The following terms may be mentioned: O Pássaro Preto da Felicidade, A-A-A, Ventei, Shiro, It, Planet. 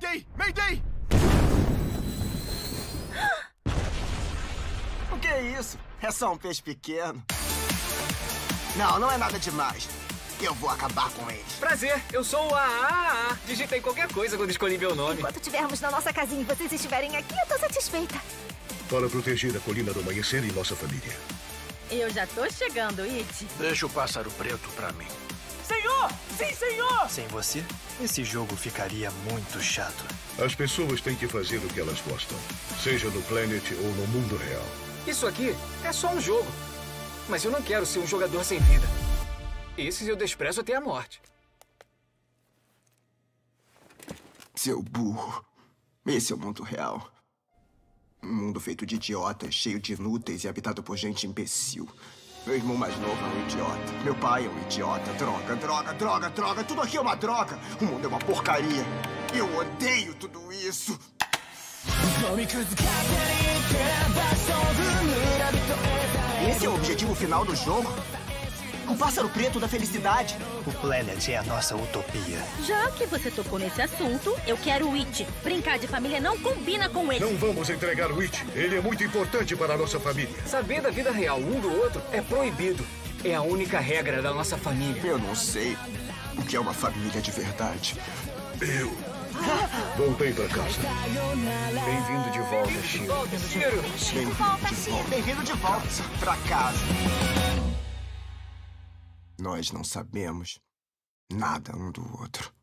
Ventei! Ventei! O que é isso? É só um peixe pequeno. Não, não é nada demais. Eu vou acabar com eles. Prazer, eu sou o A-A-A. Digitei qualquer coisa quando escolhi meu nome. Enquanto estivermos na nossa casinha e vocês estiverem aqui, eu tô satisfeita. Para proteger a colina do amanhecer e nossa família. Eu já tô chegando, It. Deixa o pássaro preto pra mim. Senhor! Sim, senhor! Sem você, esse jogo ficaria muito chato. As pessoas têm que fazer o que elas gostam. Seja no Planet ou no mundo real. Isso aqui é só um jogo. Mas eu não quero ser um jogador sem vida. Esses eu desprezo até a morte. Seu burro. Esse é o mundo real. Um mundo feito de idiotas, cheio de inúteis e habitado por gente imbecil. Meu irmão mais novo é um idiota. Meu pai é um idiota. Droga, droga, droga, droga. Tudo aqui é uma droga. O mundo é uma porcaria. Eu odeio tudo isso. Esse é o objetivo final do jogo? O pássaro preto da felicidade. O Planet é a nossa utopia. Já que você tocou nesse assunto, eu quero o It. Brincar de família não combina com ele. Não vamos entregar o It. Ele é muito importante para a nossa família. Saber da vida real um do outro é proibido. É a única regra da nossa família. Eu não sei o que é uma família de verdade. Eu voltei pra casa. Bem-vindo de volta, Shiro. Bem-vindo de volta pra casa. Nós não sabemos nada um do outro.